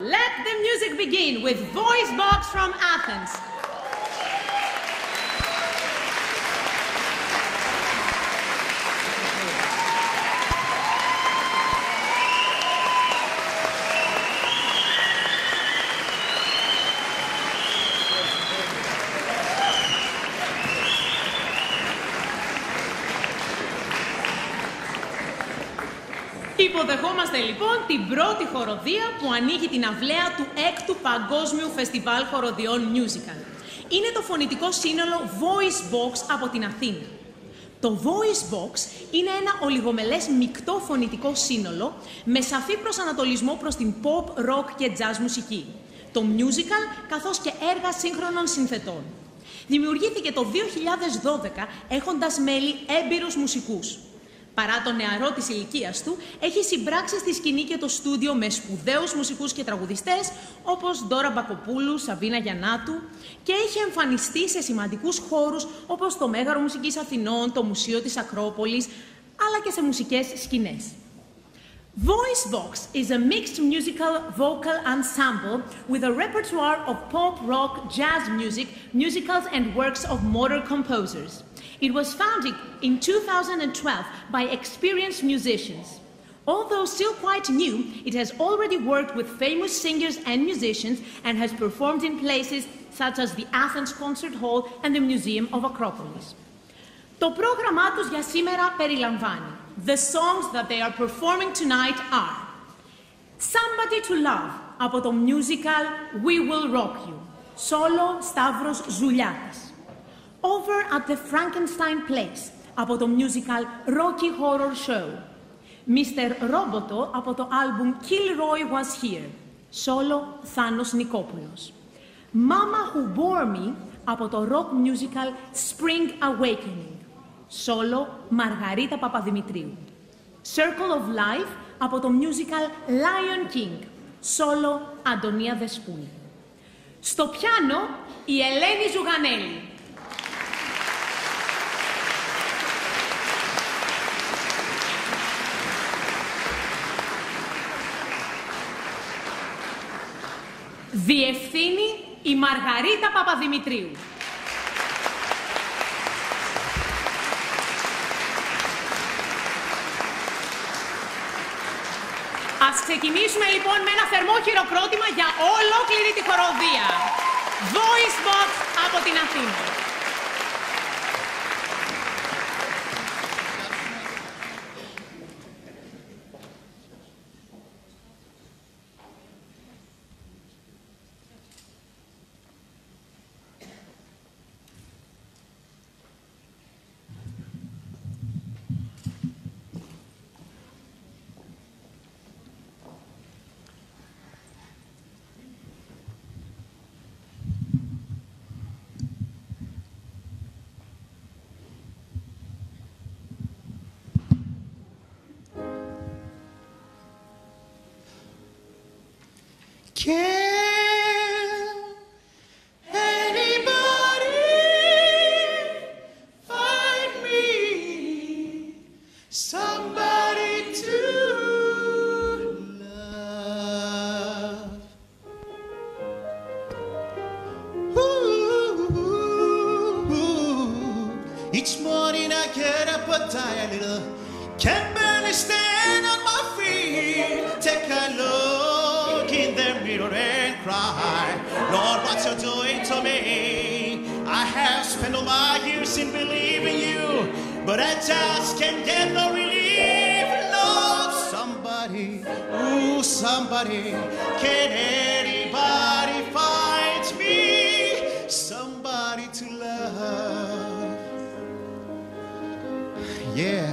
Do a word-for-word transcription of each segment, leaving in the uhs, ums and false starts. Let the music begin with Voice Box from Athens. Υποδεχόμαστε λοιπόν την πρώτη χοροδία που ανοίγει την αυλαία του έκτου Παγκόσμιου Φεστιβάλ Χοροδιών Musical. Είναι το φωνητικό σύνολο Voice Box από την Αθήνα. Το Voice Box είναι ένα ολιγομελές μεικτό φωνητικό σύνολο με σαφή προσανατολισμό προς την pop, rock και jazz μουσική, το musical καθώς και έργα σύγχρονων συνθετών. Δημιουργήθηκε το δύο χιλιάδες δώδεκα έχοντας μέλη έμπειρους μουσικούς. Παρά τον νεαρό της ηλικίας του, έχει συμπράξει στη σκηνή και το στούντιο με σπουδαίους μουσικούς και τραγουδιστές, όπως Ντόρα Μπακοπούλου, Σαβίνα Γιαννάτου, και έχει εμφανιστεί σε σημαντικούς χώρους, όπως το Μέγαρο Μουσικής Αθηνών, το Μουσείο της Ακρόπολης, αλλά και σε μουσικές σκηνές. Voice Box is a mixed musical vocal ensemble with a repertoire of pop, rock, jazz music, musicals and works of modern composers. It was founded in two thousand twelve by experienced musicians. Although still quite new, it has already worked with famous singers and musicians and has performed in places such as the Athens Concert Hall and the Museum of Acropolis. Το πρόγραμμά τους για σήμερα περιλαμβάνει. The songs that they are performing tonight are Somebody to Love από το musical We Will Rock You, solo Stavros Zoulias. Over at the Frankenstein Place από το musical Rocky Horror Show. Mr Roboto από το album Kilroy Was Here, solo Thanos Nikopulos. Mama Who Bore Me από το rock musical Spring Awakening, solo Margarita Papadimitriou. Circle of Life από το musical Lion King, solo Antonia Despuni. Στο πιάνο η Ελένη Ζουγανέλη. Διευθύνει η Μαργαρίτα Παπαδημητρίου. Ας ξεκινήσουμε λοιπόν με ένα θερμό χειροκρότημα για ολόκληρη τη χοροδία. Voice Box από την Αθήνα. Yeah.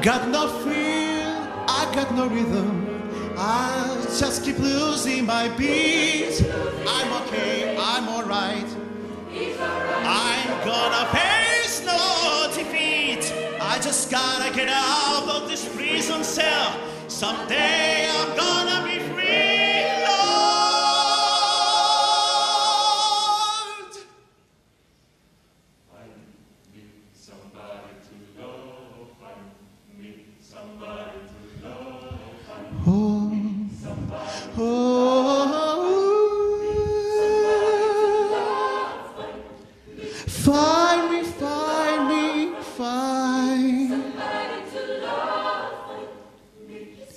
Got no feel, I got no rhythm, I just keep losing my beat. I'm okay, I'm alright, I'm gonna face no defeat. I just gotta get out of this prison cell. Someday I'm gonna be free, Lord. I need somebody to love, I need somebody to love, I need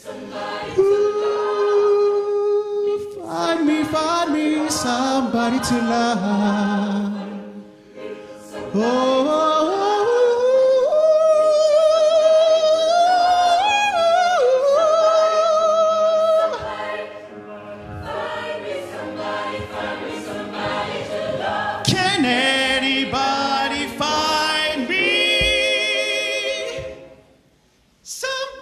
somebody to love, I need somebody to love. Somebody to love. Oh, find me somebody, find me somebody to love. Can anybody find me somebody to?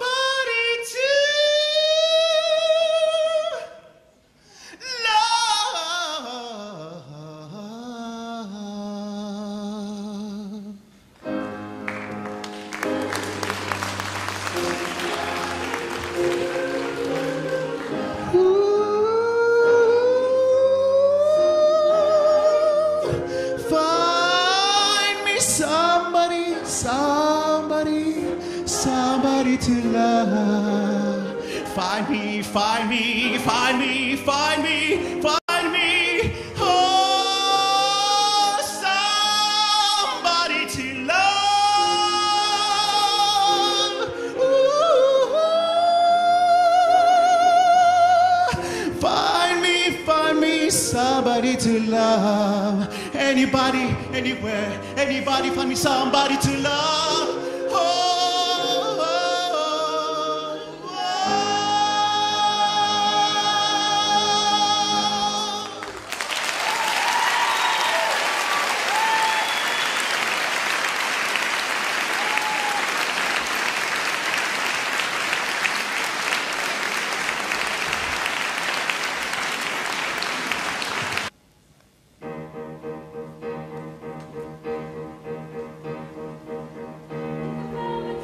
Find me, find me, find me, find me, find me. Oh, somebody to love. Ooh. Find me, find me, somebody to love. Anybody, anywhere, anybody, find me somebody to love. Oh. Thank you.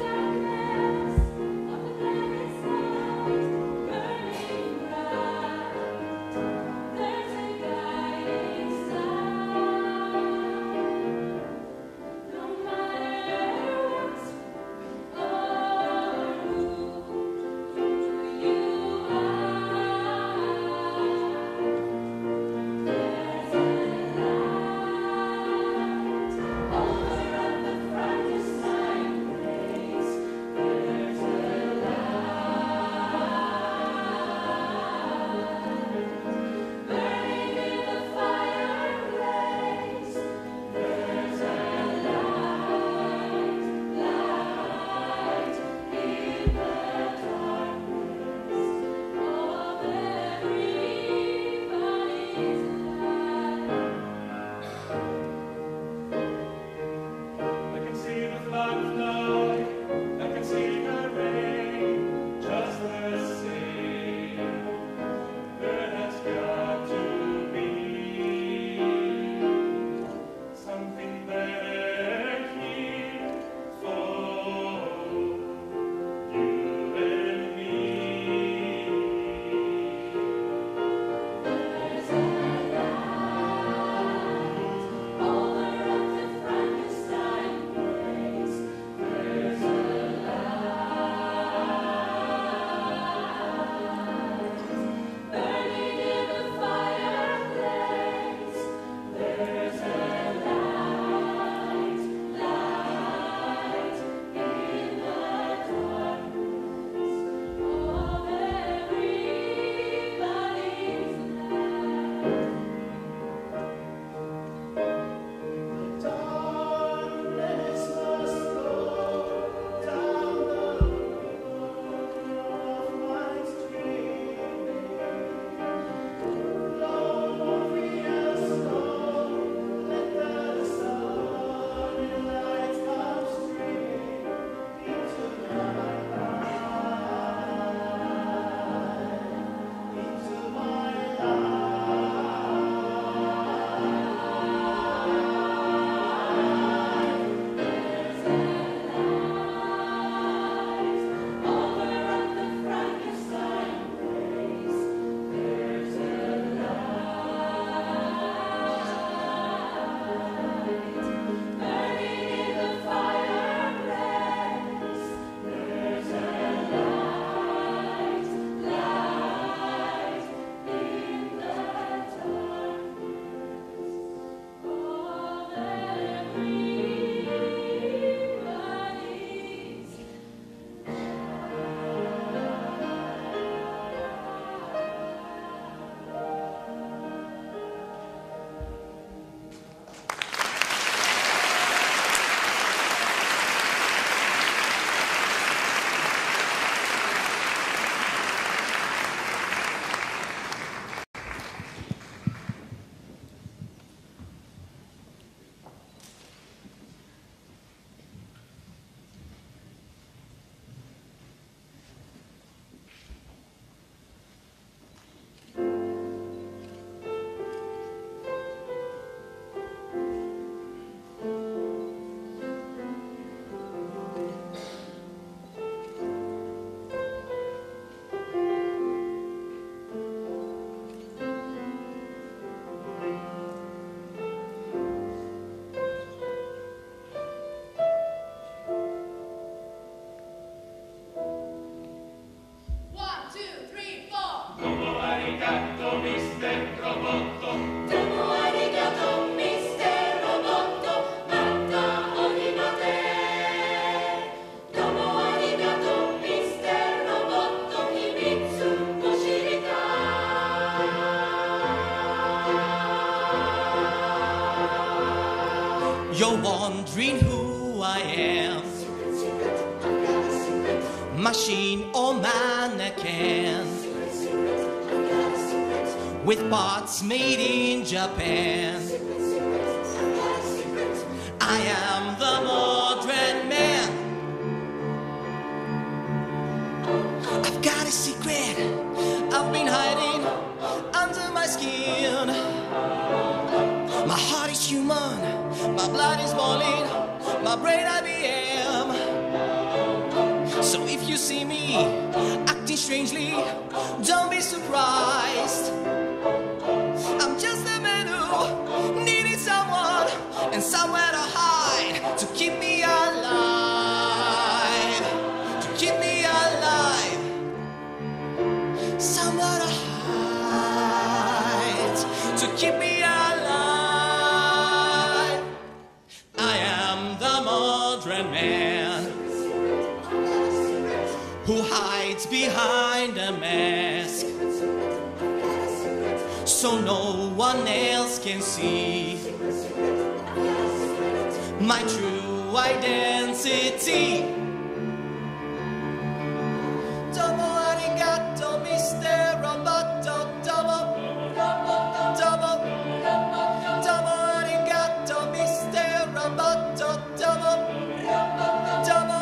You're wondering who I am, machine or mannequin, with parts made in Japan. I am the modern man. I've got a secret I've been hiding under my skin. My heart is human, my blood is boiling, my brain I B M. So if you see me acting strangely, don't be surprised. I'm just a man who needed someone and somewhere to hide to keep me alive, to keep me alive. Somewhere to hide to keep me alive. I am the modern man who hides behind a mask, so no one else can see my true identity. Domo arigato, Mister Roboto. Domo, domo, domo, domo arigato, Mister Roboto. Domo, domo, domo.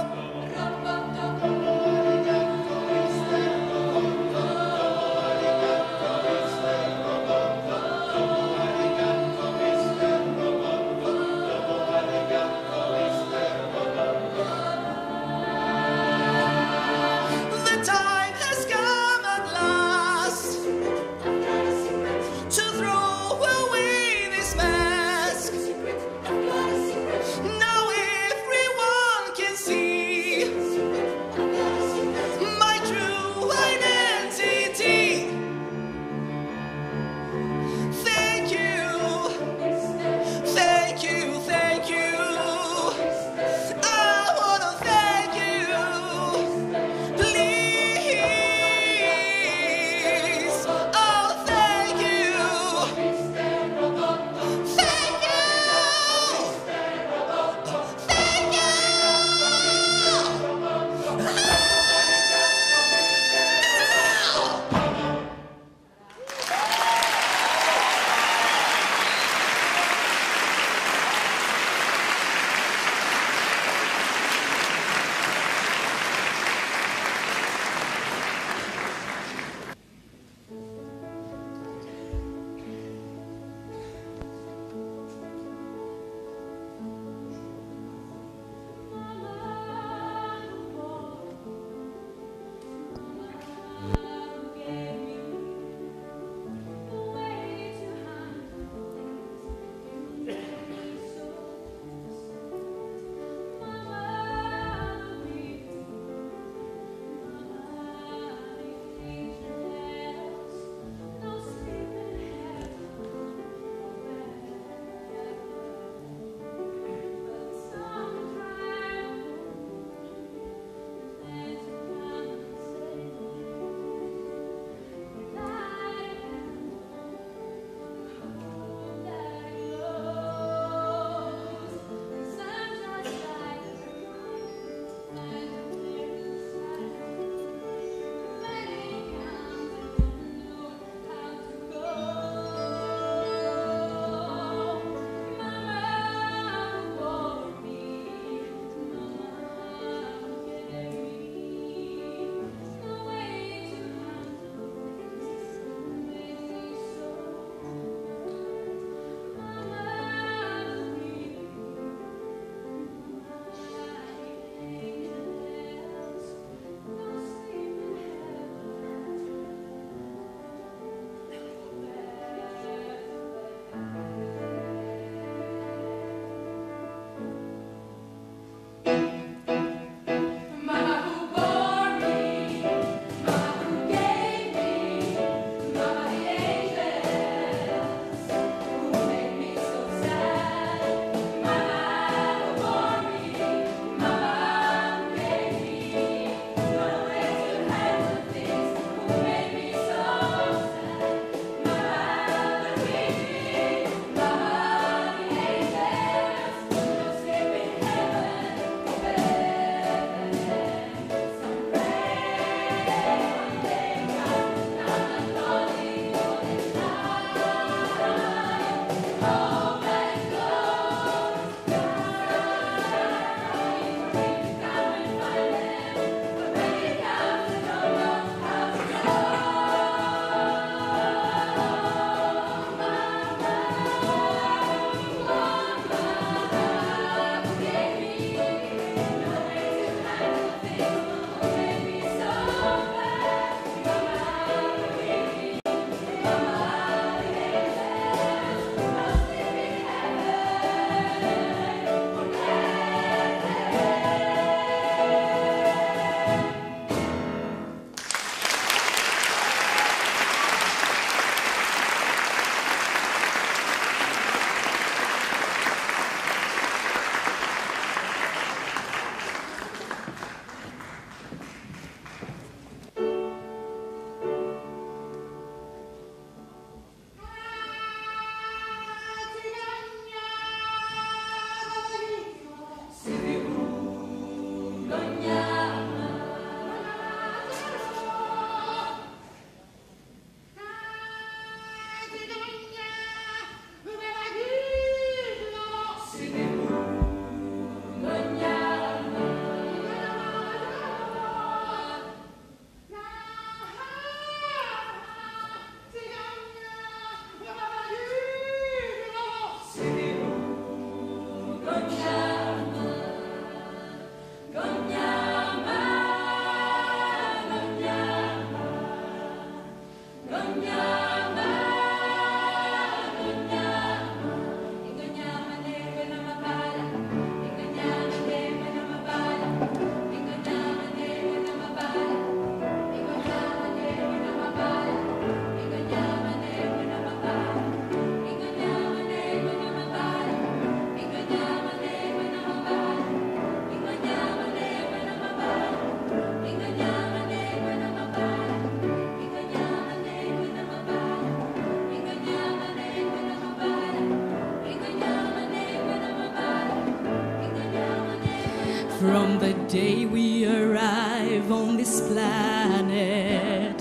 From the day we arrive on this planet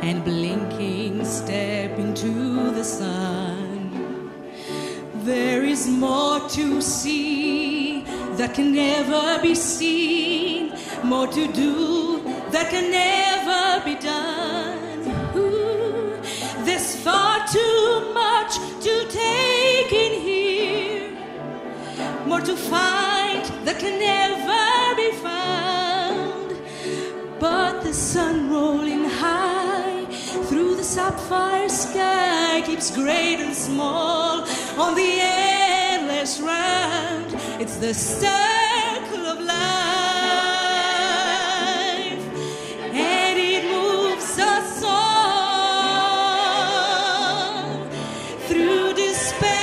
and blinking step into the sun, there is more to see that can never be seen, more to do that can never be done. Ooh, there's far too much to take in here, more to find that can never be found. But the sun rolling high through the sapphire sky keeps great and small on the endless round. It's the circle of life, and it moves us on through despair.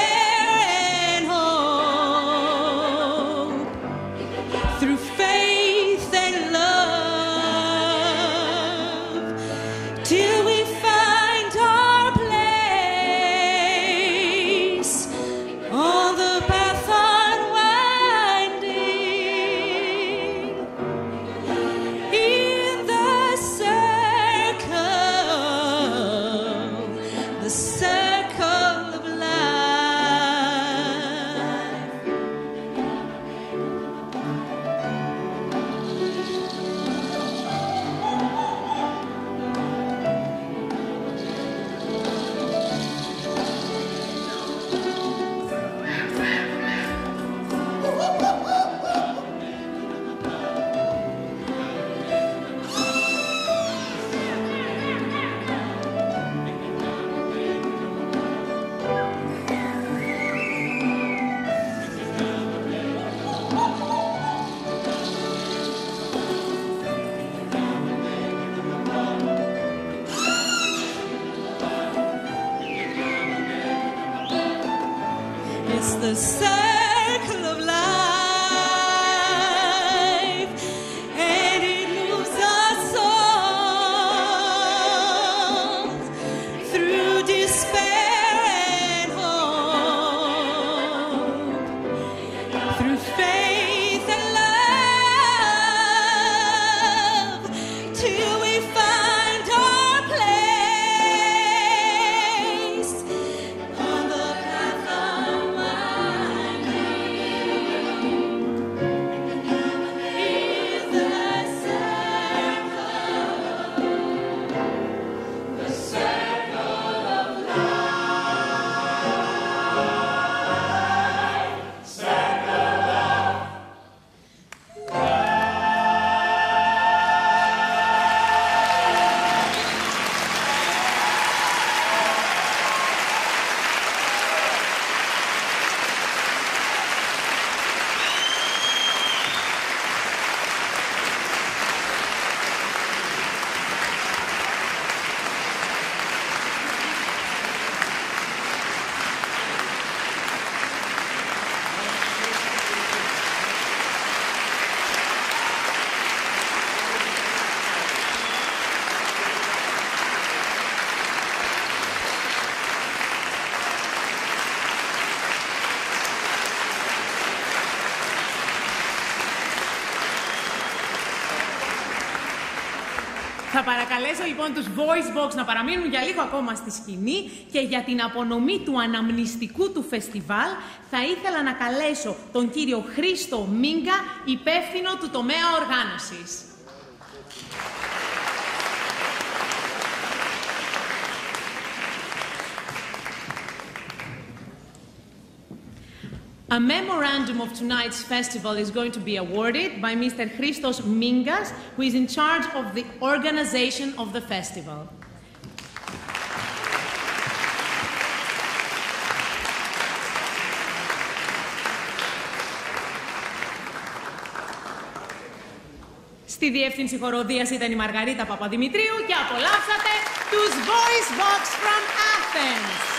The circle of life, and it moves us all through despair and hope, through faith and love, till we find our place on the path of life. Θα παρακαλέσω λοιπόν τους Voice Box να παραμείνουν για λίγο ακόμα στη σκηνή και για την απονομή του αναμνηστικού του φεστιβάλ θα ήθελα να καλέσω τον κύριο Χρήστο Μίγκα, υπεύθυνο του τομέα οργάνωσης. A memorandum of tonight's festival is going to be awarded by Mister Christos Mingas, who is in charge of the organization of the festival. Στη διεύθυνση χοροδίας ήταν η Μαργαρίτα Παπαδημητρίου και απολαύσατε τους Voice Box from Athens.